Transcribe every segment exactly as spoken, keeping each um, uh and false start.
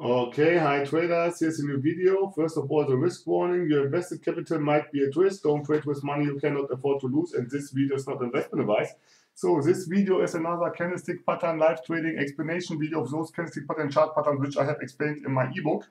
Okay, hi traders, here's a new video. First of all, the risk warning. Your invested capital might be at risk. Don't trade with money you cannot afford to lose, and this video is not investment advice. So this video is another candlestick pattern live trading explanation video of those candlestick pattern chart patterns which I have explained in my ebook.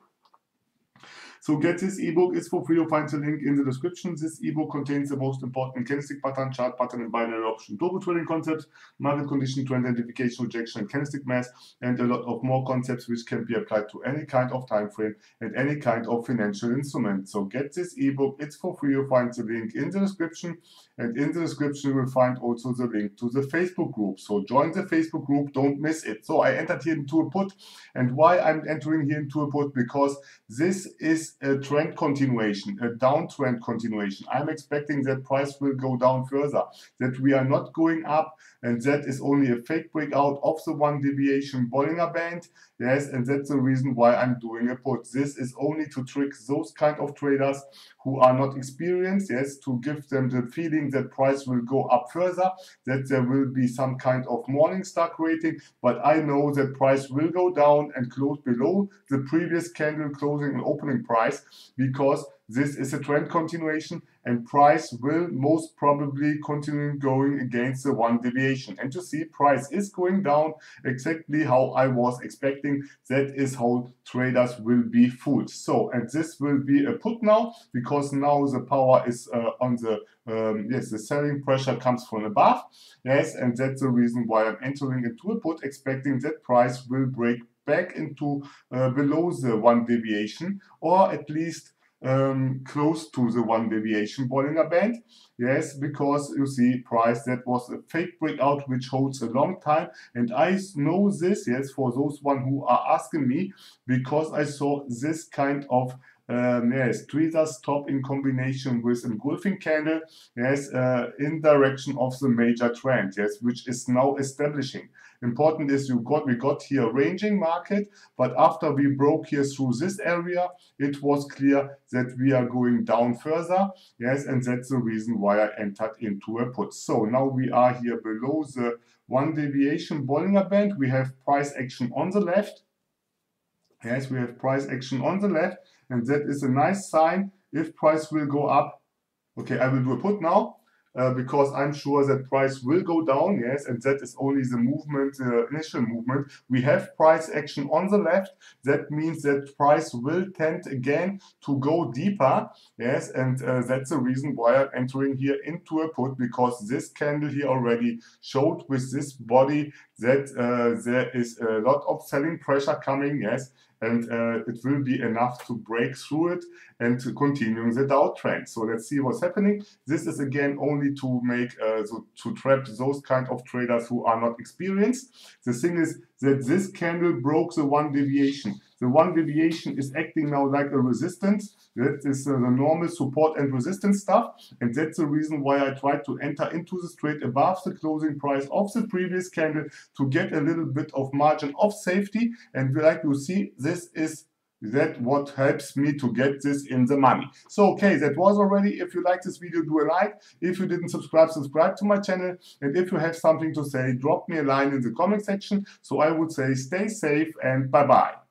So get this ebook, it's for free. You'll find the link in the description. This ebook contains the most important candlestick pattern, chart pattern, and binary option turbo trading concepts, market condition, trend identification, rejection, and candlestick mass, and a lot of more concepts which can be applied to any kind of time frame and any kind of financial instrument. So get this ebook, it's for free. You'll find the link in the description, and in the description you will find also the link to the Facebook group. So join the Facebook group, don't miss it. So I entered here into a put, and why I'm entering here into a put? Because this is a trend continuation, a downtrend continuation. I'm expecting that price will go down further, that we are not going up, and that is only a fake breakout of the one deviation Bollinger Band. Yes, and that's the reason why I'm doing a put. This is only to trick those kind of traders who are not experienced, yes, to give them the feeling that price will go up further, that there will be some kind of Morningstar rating, but I know that price will go down and close below the previous candle closing and opening price, because this is a trend continuation and price will most probably continue going against the one deviation. And you see, price is going down exactly how I was expecting. That is how traders will be fooled. So, and this will be a put now, because now the power is uh, on the um, yes, the selling pressure comes from above. Yes, and that's the reason why I'm entering into a put, expecting that price will break back into uh, below the one deviation, or at least um, close to the one deviation Bollinger Band. Yes, because you see, price, that was a fake breakout which holds a long time, and I know this, yes, for those one who are asking me, because I saw this kind of Um, yes, tweezer stop in combination with engulfing candle, yes, uh, in direction of the major trend, yes, which is now establishing. Important is you got we got here a ranging market, but after we broke here through this area, it was clear that we are going down further, yes, and that's the reason why I entered into a put. So now we are here below the one deviation Bollinger Band. We have price action on the left. Yes, we have price action on the left. And that is a nice sign if price will go up. Okay, I will do a put now, uh, because I'm sure that price will go down, yes, and that is only the movement, uh, initial movement. We have price action on the left. That means that price will tend again to go deeper, yes, and uh, that's the reason why I'm entering here into a put, because this candle here already showed with this body that uh, there is a lot of selling pressure coming, yes, and uh, it will be enough to break through it and to continue the downtrend. So let's see what's happening. This is again only to make uh, so to trap those kind of traders who are not experienced. The thing is that this candle broke the one deviation. The one deviation is acting now like a resistance. That is uh, the normal support and resistance stuff. And that's the reason why I tried to enter into this trade above the closing price of the previous candle to get a little bit of margin of safety. And like you see, this is that what helps me to get this in the money. So okay, that was already. If you like this video, do a like. If you didn't subscribe, subscribe to my channel. And if you have something to say, drop me a line in the comment section. So I would say stay safe and bye-bye.